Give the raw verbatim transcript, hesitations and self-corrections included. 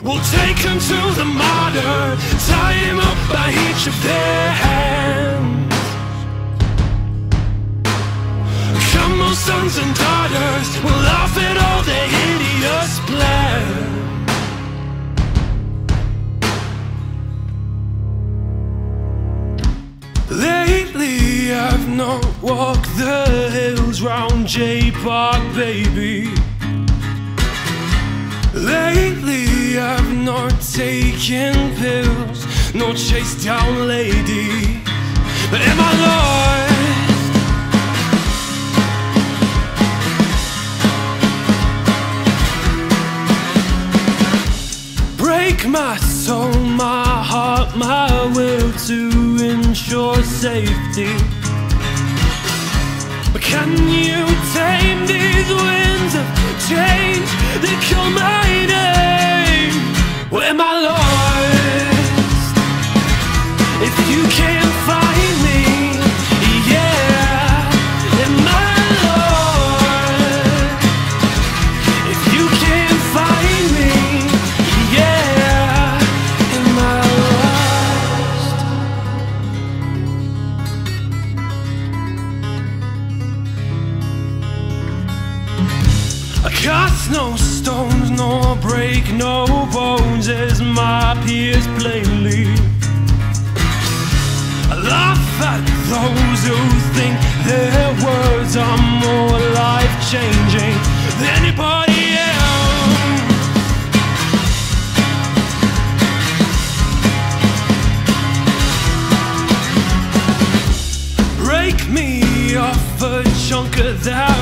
We'll take them to the martyr, tie him up by each of their hands. Come on, sons and daughters, we'll laugh at all their hideous plans. Lately I've not walked the hills round J Park, baby. Lately I've not taken pills, nor chased down ladies. But am I lost? Break my soul, my heart, my will to ensure safety. But can you tame these winds of change that call my name? Well, am I lost if you can't find me? Yeah, am I lost if you can't find me? Yeah, am I lost? I cast no stones, nor break no bones, as my peers plainly. I laugh at those who think their words are more life-changing than anybody else. Break me off a chunk of that